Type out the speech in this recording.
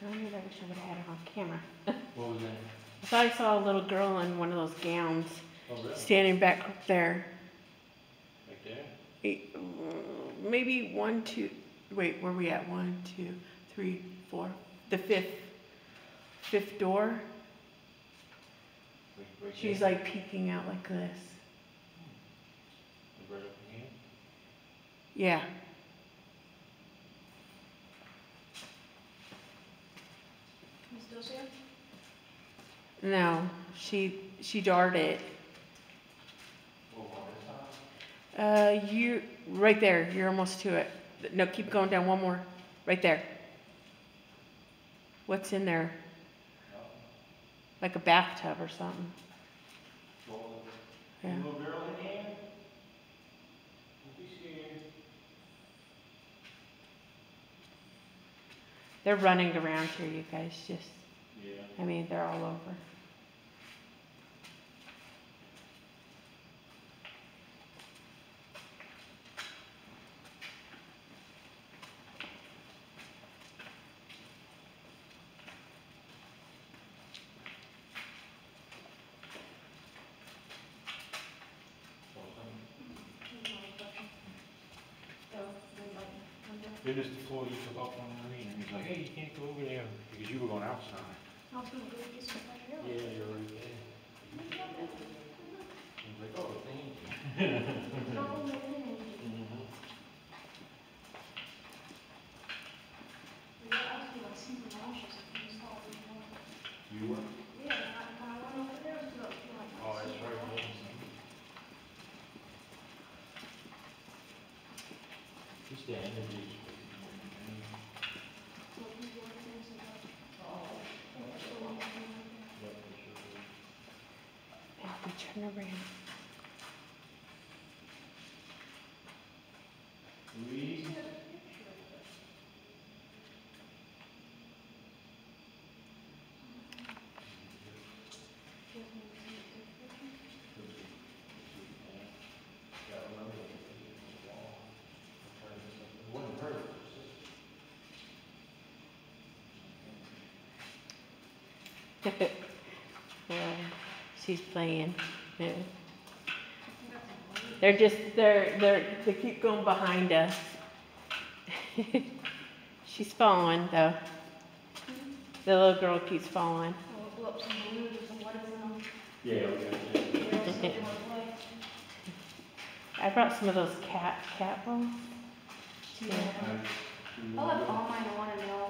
Darn it, I wish I would have had it off camera. What was that? I thought I saw a little girl in one of those gowns. Oh, really? Standing back up there. Back there? Eight, maybe one, two. Wait, where are we at? One, two, three, four. The fifth door. Right She's like peeking out like this. Right up in here? Yeah. Can you still see her? No, she darted. You right there. You're almost to it. No, keep going down one more. Right there. What's in there? Like a bathtub or something. Yeah. Little girl in here. Don't be scared. They're running around here, you guys. Just. Yeah. I mean, they're all over. It was the floor you took off on the arena. He's like, hey, you can't go over there because you were going outside. I was going to go get some fresh air. Yeah, you're right there. He's like, oh, thank you. You were? Yeah, I went over there. Oh, that's right. Just the end of these. Turn around. Read. Yeah. She's playing. Yeah. They're just they keep going behind us. She's following though. The little girl keeps following. Yeah. Okay. I brought some of those cat balls. Yeah. I love all mine. I want to know.